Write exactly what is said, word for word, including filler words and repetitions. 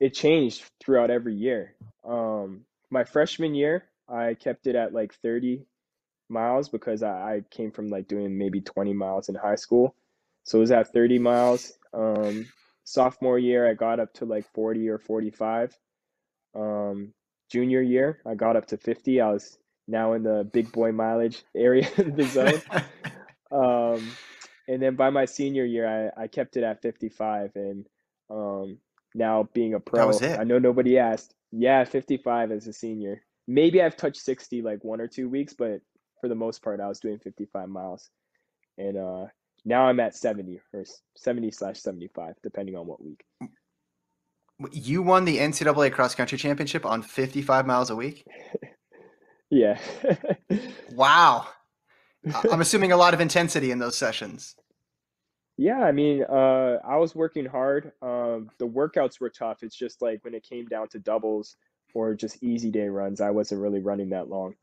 it changed throughout every year. Um, my freshman year, I kept it at like thirty miles because I, I came from like doing maybe twenty miles in high school. So it was at thirty miles. Um, sophomore year, I got up to like forty or forty-five. Um, junior year, I got up to fifty. I was now in the big boy mileage area of the zone. um, and then by my senior year, I, I kept it at fifty-five. And um, now being a pro, I know nobody asked. Yeah, fifty-five as a senior. Maybe I've touched sixty like one or two weeks, but for the most part, I was doing fifty-five miles. And uh, now I'm at seventy or seventy slash seventy-five, depending on what week. You won the N C double A cross country championship on fifty-five miles a week? Yeah. Wow. I'm assuming a lot of intensity in those sessions. Yeah, I mean, uh, I was working hard. Um, the workouts were tough. It's just like when it came down to doubles or just easy day runs, I wasn't really running that long.